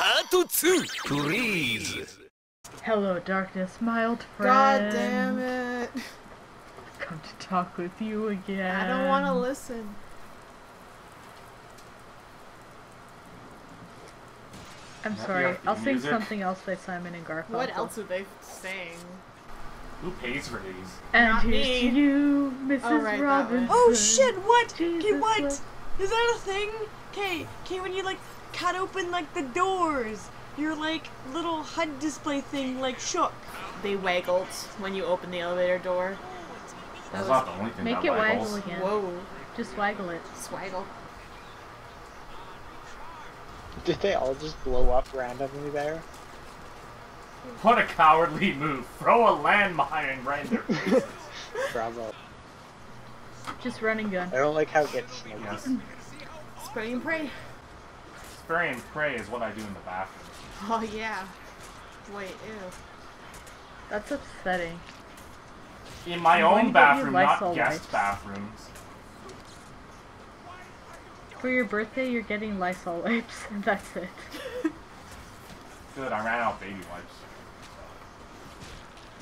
Part 2, please. Hello, darkness, my old friend. God damn it. I've come to talk with you again. I don't want to listen. I'm sorry. I'll sing something else by Simon and Garfunkel. What else are they saying? Who pays for these? And not here's me. To you, Mrs. Robinson. Oh shit! What? Jesus, what? Is that a thing? Okay. When you like cut open like the doors, your like little HUD display thing like shook. They waggled when you open the elevator door. That's not the only thing. Make it waggle again. Whoa! Just waggle it. Swaggle. Did they all just blow up randomly there? What a cowardly move! Throw a landmine right in their faces. Bravo. Just run and gun. I don't like how it gets snowed. Yes. Spray and pray. Spray and pray is what I do in the bathroom. Oh yeah. Wait, ew. That's upsetting. In my own bathroom, not guest bathrooms. For your birthday, you're getting Lysol wipes, and that's it. Good, I ran out of baby wipes.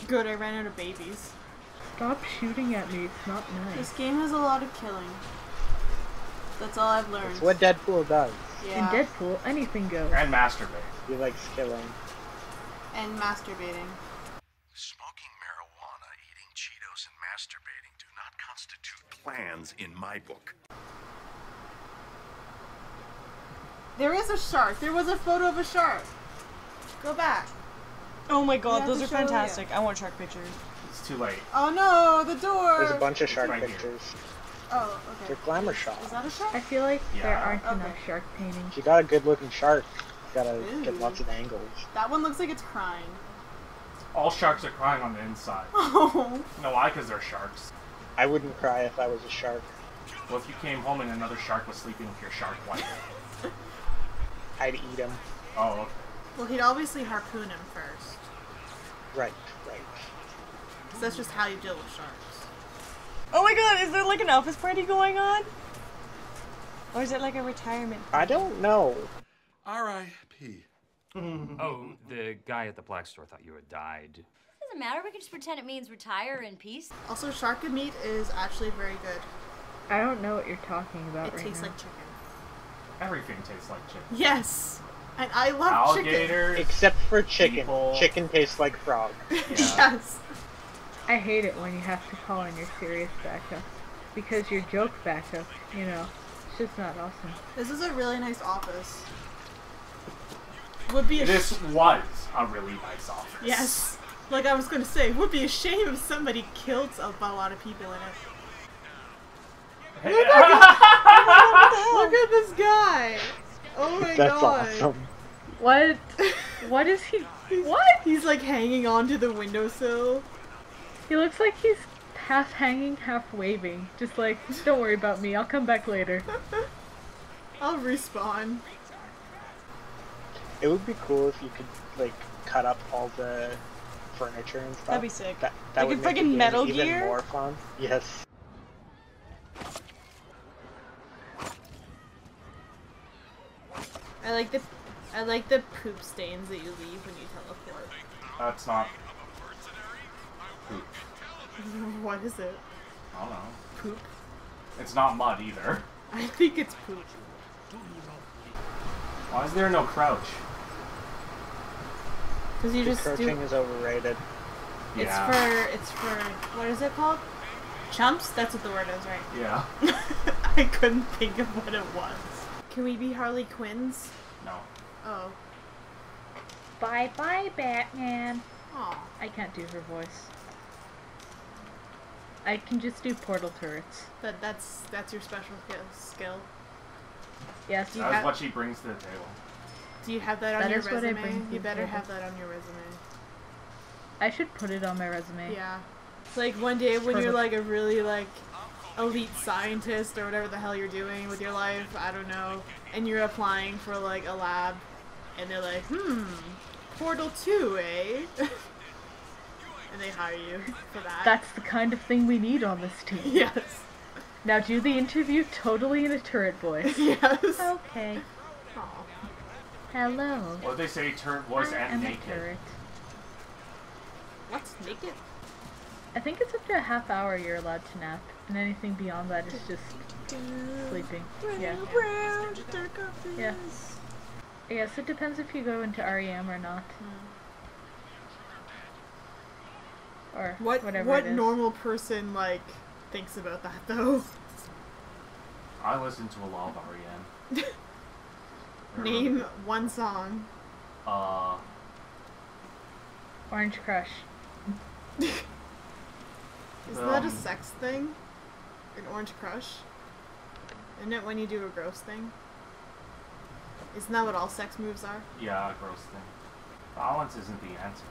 Good, I ran out of babies. Stop shooting at me, it's not nice. This game has a lot of killing. That's all I've learned. That's what Deadpool does. Yeah. In Deadpool, anything goes. And masturbate. He likes killing. And masturbating. Smoking marijuana, eating Cheetos, and masturbating do not constitute plans in my book. There is a shark. There was a photo of a shark. Go back. Oh my god, those are fantastic. I want shark pictures. It's too late. Oh no, the door! There's a bunch of shark pictures. Oh, okay. They're glamour shots. Is that a shark? I feel like there aren't enough shark paintings. You got a good looking shark. You gotta get lots of angles. That one looks like it's crying. All sharks are crying on the inside. Oh. No, why? Because they're sharks. I wouldn't cry if I was a shark. Well, if you came home and another shark was sleeping with your shark wife? I'd eat him. Oh, okay. Well, he'd obviously harpoon him first. Right, right. Because that's just how you deal with sharks. Oh my god, is there like an office party going on? Or is it like a retirement party? I don't know. R.I.P. Oh, the guy at the black store thought you had died. Doesn't matter, we can just pretend it means retire in peace. Also, shark meat is actually very good. I don't know what you're talking about right now. It tastes like chicken. Everything tastes like chicken. Yes! And I love alligators, chicken! Except for chicken. People. Chicken tastes like frog. Yeah. Yes! I hate it when you have to call in your serious backup. Because your joke backup, you know, it's just not awesome. This is a really nice office. Would be a this was a really nice office. Yes! Like I was gonna say, would be a shame if somebody killed a lot of people in it. Hey. Look, look at this guy! Oh my god! That's awesome. What? What is he? What? He's like hanging onto the windowsill. He looks like he's half hanging, half waving. Just like, don't worry about me, I'll come back later. I'll respawn. It would be cool if you could, like, cut up all the furniture and stuff. That'd be sick. That like would make freaking Metal Gear? Even more fun. Yes. I like the poop stains that you leave when you teleport. That's not poop. What is it? I don't know. Poop? It's not mud either. I think it's poop. Why is there no crouch? Because you just crouching is overrated. It's for what is it called? Chumps? That's what the word is, right? Yeah. I couldn't think of what it was. Can we be Harley Quinns? No. Oh. Bye bye, Batman. Aw. I can't do her voice. I can just do portal turrets. But that's your special skill. Yes. That's what she brings to the table. Do you have that on your resume? That is what I bring to the table. You better have that on your resume. I should put it on my resume. Yeah. Like one day when you're like a really like elite scientist or whatever the hell you're doing with your life, I don't know, and you're applying for like a lab and they're like, Portal 2, eh? And they hire you for that. That's the kind of thing we need on this team. Yes. Now do the interview totally in a turret voice. Yes. Okay. Aww. Hello. Well, they say turn was at naked. What's naked? I think it's after a half hour you're allowed to nap, and anything beyond that is just sleeping. Yeah. Yeah. Yes, it depends if you go into R.E.M. or not. Or whatever. What normal person like thinks about that though? I listen to a lot of R.E.M. Name one song. Orange Crush. Is that a sex thing? An Orange Crush? Isn't it when you do a gross thing? Isn't that what all sex moves are? Yeah, a gross thing. Violence isn't the answer.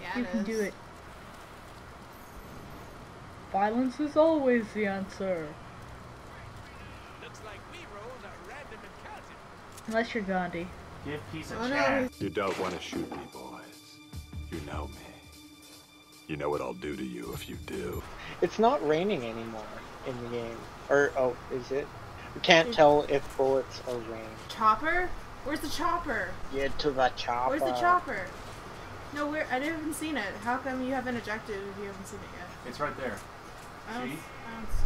Yeah, you can do it. Violence is always the answer. Looks like we rolled a random encounter. Unless you're Gandhi. Give peace a chance. You don't want to shoot me, boys. You know me. You know what I'll do to you if you do. It's not raining anymore in the game. Or, oh, is it? We can't tell if bullets are rain. Chopper? Where's the chopper? Get to the chopper. Where's the chopper? No, I haven't seen it. How come you haven't ejected if you haven't seen it yet? It's right there.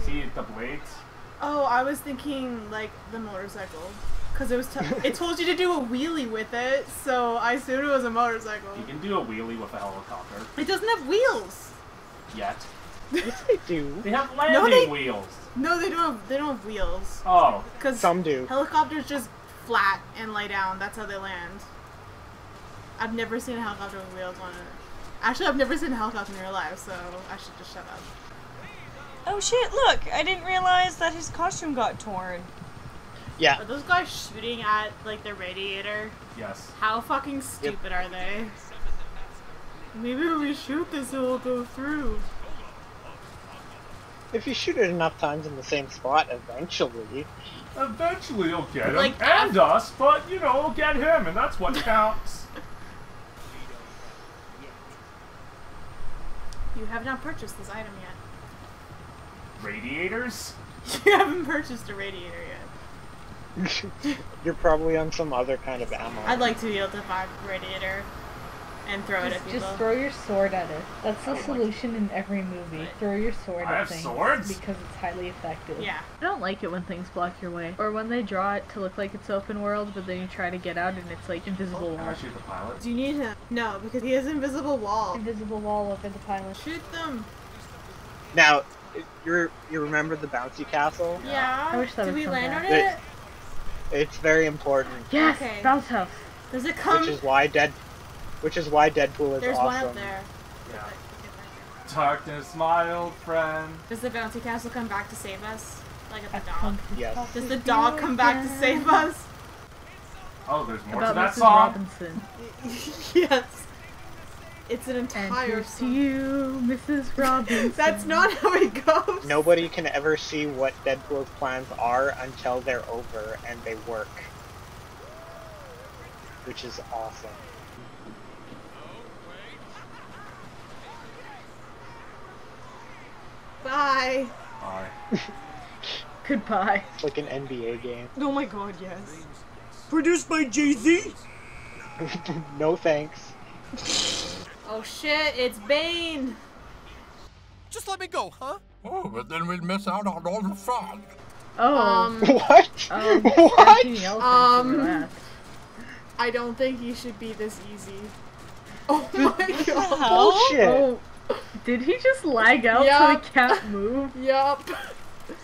See the blades? Oh, I was thinking, like, the motorcycle. Because it told you to do a wheelie with it, so I assumed it was a motorcycle. You can do a wheelie with a helicopter. It doesn't have wheels! Yet. Yes, they do. They have landing wheels. No, they don't have, wheels. Oh. Because some do. Helicopters just flat and lie down. That's how they land. I've never seen a helicopter with wheels on it. Actually, I've never seen a helicopter in real life, so I should just shut up. Oh shit, look! I didn't realize that his costume got torn. Yeah. Are those guys shooting at, like, the radiator? Yes. How fucking stupid are they? Maybe when we shoot this, it will go through. If you shoot it enough times in the same spot, eventually... Eventually you'll get him, like, and us, but, you know, we'll get him, and that's what counts. You have not purchased this item yet. Radiators? You haven't purchased a radiator yet. You're probably on some other kind of ammo. I'd like to be able to find a radiator and throw it at people. Just throw your sword at it. That's the solution in every movie. Throw your sword at things. I have swords? Because it's highly effective. Yeah. I don't like it when things block your way. Or when they draw it to look like it's open world, but then you try to get out and it's like invisible wall. Can I shoot the pilot? Do you need him? No, because he has invisible wall. Invisible wall over the pilot. Shoot them! Now, you remember the bouncy castle? Yeah. I wish that Did we land on it? It's very important. Yes! Okay. Bounce house. Does it come? Which is why Deadpool is There's awesome. There's one up there. Yeah. Darkness, my old friend. Does the bouncy castle come back to save us? Like at the dog? Yes. Does the dog come back to save us? Oh, there's more to that song. Mrs. Robinson. Yes. It's an entire and song. To you, Mrs. Robinson. That's not how it goes. Nobody can ever see what Deadpool's plans are until they're over and they work. Which is awesome. Bye. Bye. Goodbye. It's like an NBA game. Oh my god, yes. Produced by Jay-Z? No thanks. Oh shit, it's Bane. Just let me go, huh? Oh, but then we'd miss out on all the fun. Oh. What? What? I don't think he should be this easy. Oh my god. Bullshit. Oh. Did he just lag out so he can't move? Yup.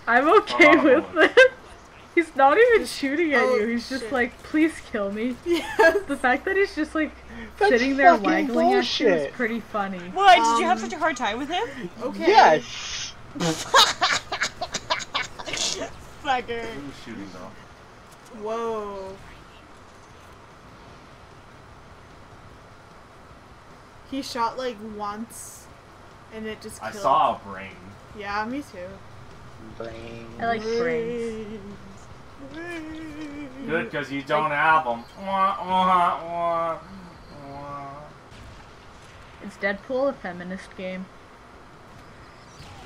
I'm okay with it. He's not even shooting at you, he's just like, please kill me. Yes. The fact that he's just like, that's sitting there waggling at you is pretty funny. Why, did you have such a hard time with him? Okay. Yes! Sucker. Who's shooting though? Whoa. He shot like once. And it just killed. I saw a brain. Yeah, me too. Brains. I like brains. Good, because you don't have them. Is Deadpool a feminist game?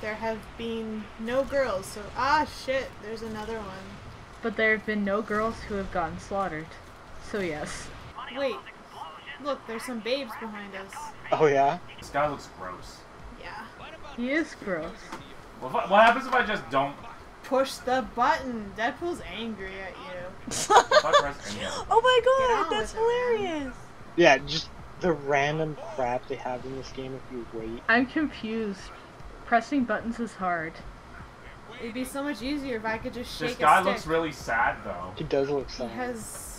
There have been no girls, so... Ah, shit, there's another one. But there have been no girls who have gotten slaughtered. So yes. Wait. Look, there's some babes behind us. Oh yeah? This guy looks gross. Yeah. He is gross. What happens if I just don't... Push the button! Deadpool's angry at you. Oh my god, that's hilarious! Yeah, just the random crap they have in this game if you wait. I'm confused. Pressing buttons is hard. It'd be so much easier if I could just shake a stick. This guy looks really sad though. He does look sad.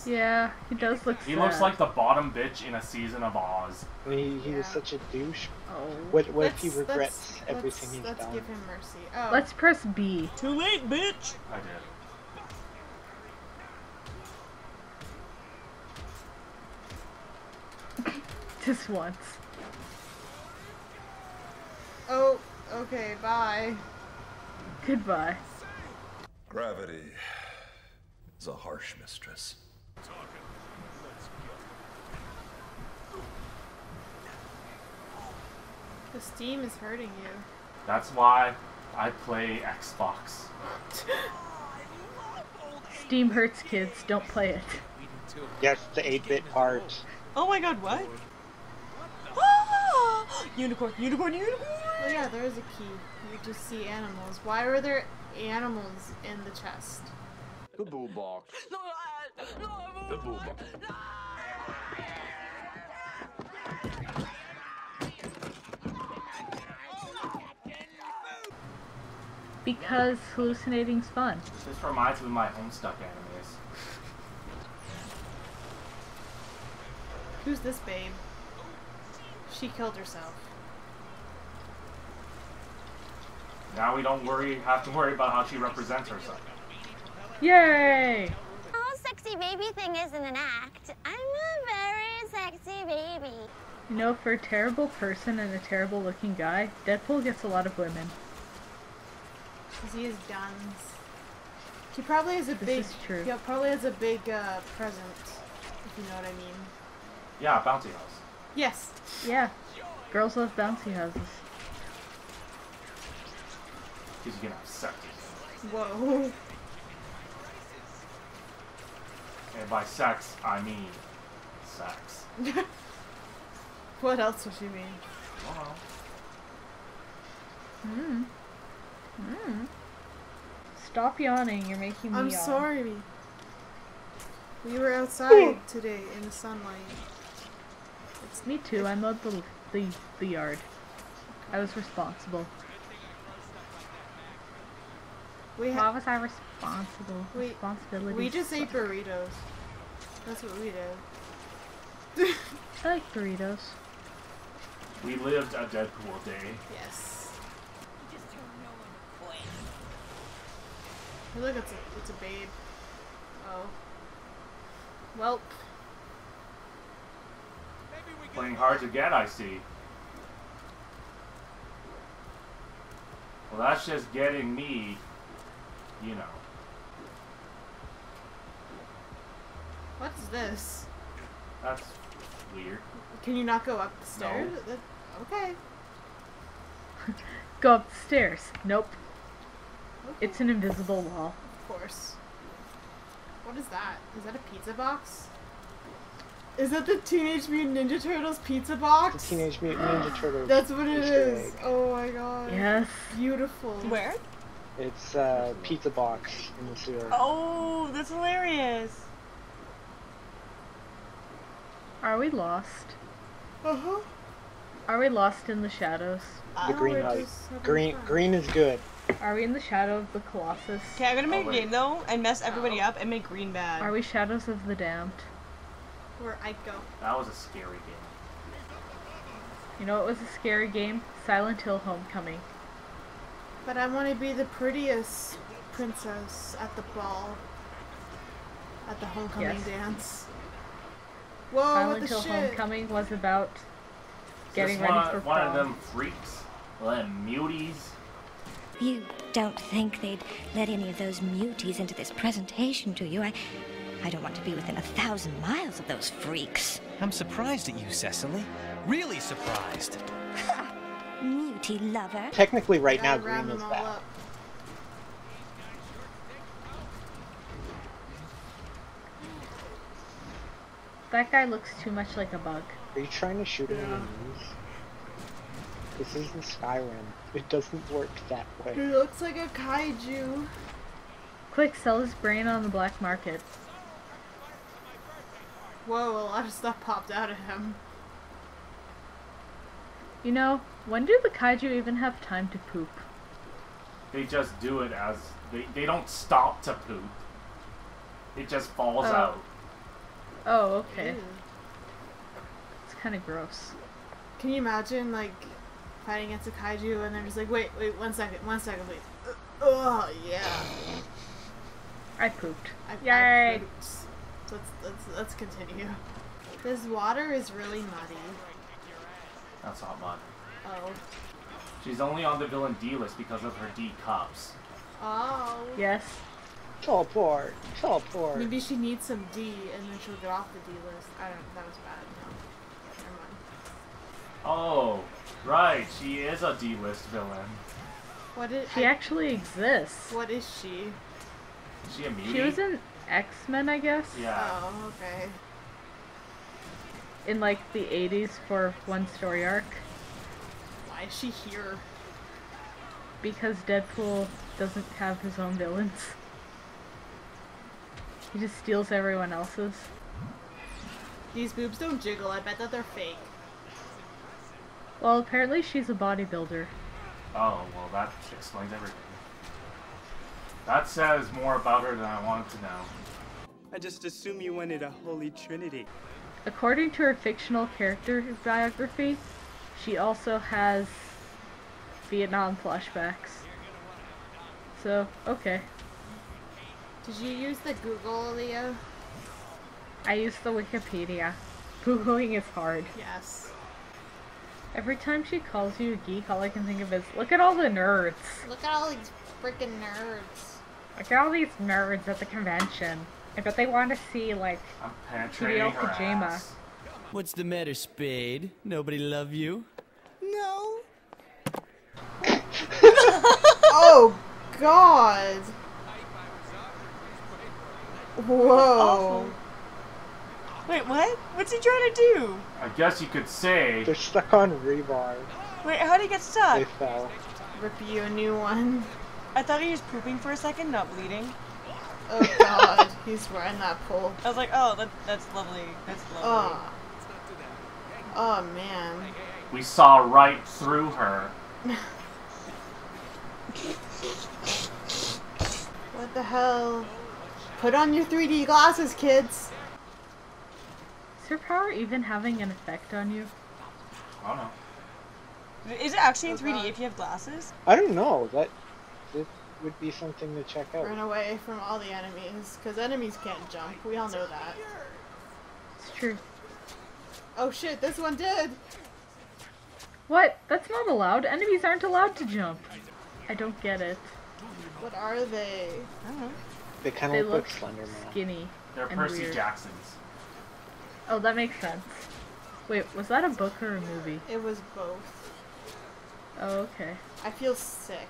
Yeah, he does look sad. He looks like the bottom bitch in A Season of Oz. I mean, he was such a douche. Oh. What if he regrets everything he's done? Let's give him mercy. Oh. Let's press B. Too late, bitch! I did. Just once. Oh, okay, bye. Goodbye. Gravity is a harsh mistress. The steam is hurting you. That's why I play Xbox. Steam hurts, kids. Don't play it. Yes, the 8-bit part. Oh my god, what? Ah! Unicorn, unicorn, unicorn! Oh yeah, there is a key. You just see animals. Why were there animals in the chest? The bull box. The bull box. Because hallucinating's fun. This reminds me of my Homestuck animes. Who's this babe? She killed herself. Now we don't have to worry about how she represents herself. Yay! The whole sexy baby thing isn't an act. I'm a very sexy baby. You know, for a terrible person and a terrible looking guy, Deadpool gets a lot of women. Because he has guns. He probably has a big... Yeah, probably has a big present, if you know what I mean. Yeah, bouncy house. Yes. Yeah. Girls love bouncy houses. He's gonna have sex. Whoa. And by sex, I mean sex. What else would you mean? Wow. Hmm. Hmm. Stop yawning. You're making me yawn. I'm sorry. We were outside today in the sunlight. Me too. I mowed the yard. I was responsible. Why was I responsible? We just ate burritos. That's what we did. I like burritos. We lived a Deadpool day. Yes. Look, it's a babe. Oh. Welp. Playing hard to get, I see. Well, that's just getting me, you know. What's this? That's weird. Can you not go up the stairs? No. Okay. Go up the stairs. Nope. Okay. It's an invisible wall. Of course. What is that? Is that a pizza box? Is that the Teenage Mutant Ninja Turtles pizza box? The Teenage Mutant Ninja Turtles. That's what it is. Egg. Oh my god. Yes. Beautiful. Where? It's a pizza box in the sewer. Oh, that's hilarious. Are we lost? Uh-huh. Are we lost in the shadows? The green light. Green is good. Are we in the Shadow of the Colossus? Okay, I'm gonna make a game though and mess everybody up and make green bad. Are we Shadows of the Damned? Where I go. That was a scary game. You know what was a scary game? Silent Hill Homecoming. But I want to be the prettiest princess at the ball. At the homecoming dance. Whoa, Silent Hill Homecoming was about getting ready for prom. One of them freaks. One of them muties. You don't think they'd let any of those muties into this presentation, do you? I don't want to be within 1,000 miles of those freaks. I'm surprised at you, Cecily. Really surprised. Ha! Mutie lover. Technically, right now, green is bad. That guy looks too much like a bug. Are you trying to shoot enemies? This isn't Skyrim. It doesn't work that way. He looks like a kaiju. Quick, sell his brain on the black market. Whoa, a lot of stuff popped out of him. You know, when do the kaiju even have time to poop? They just do it as... They don't stop to poop. It just falls out. Oh, okay. Ew. It's kind of gross. Can you imagine, like, fighting against a kaiju and they're just like, wait, 1 second, wait. Oh, yeah. I pooped. Yay! I pooped. Let's continue. This water is really muddy. That's not mud. Oh. She's only on the villain D list because of her D cups. Oh. Yes. Teleport. Teleport. Maybe she needs some D and then she'll get off the D list. I don't know. That was bad. No. Never mind. Oh. Right. She is a D list villain. What is she? Actually exists. What is she? Is she a mutant? She was in X-Men, I guess. Yeah. Oh, okay. In like the 80s for one story arc. Why is she here? Because Deadpool doesn't have his own villains. He just steals everyone else's. These boobs don't jiggle, I bet that they're fake. Well, apparently she's a bodybuilder. Oh, well that explains everything. That says more about her than I wanted to know. I just assume you wanted a holy trinity. According to her fictional character biography, she also has Vietnam flashbacks. So, okay. Did you use the Google, Leo? I used the Wikipedia. Googling is hard. Yes. Every time she calls you a geek, all I can think of is, look at all the nerds. Look at all these freaking nerds. Look at all these nerds at the convention. I bet they want to see, like, Hideo Kojima. What's the matter, Spade? Nobody love you? No. Oh, God. Whoa. Wait, what? What's he trying to do? I guess you could say... They're stuck on rebar. Wait, how'd he get stuck? They fell. Rip you a new one. I thought he was pooping for a second, not bleeding. Oh, God. He's wearing that pole. I was like, oh, that's lovely. That's lovely. Oh. Oh, man. We saw right through her. What the hell? Put on your 3D glasses, kids! Is her power even having an effect on you? I don't know. Is it actually in 3D if you have glasses? I don't know. That it would be something to check out. Run away from all the enemies, because enemies can't jump. We all know that. It's true. Oh shit, this one did! What? That's not allowed. Enemies aren't allowed to jump. I don't get it. What are they? I don't know. They kind of look like Slenderman. Skinny. They're Percy weird. Jacksons. Oh, that makes sense. Wait, was that a book or a movie? It was both. Oh, okay. I feel sick.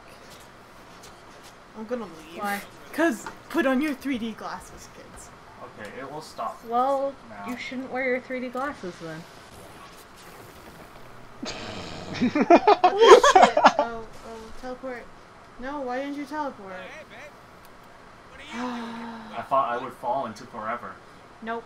I'm gonna leave. Why? Cause put on your 3D glasses, kids. Okay, it will stop. Well, now. You shouldn't wear your 3D glasses then. Oh, shit. Oh, teleport. No, why didn't you teleport? I thought I would fall into forever. Nope.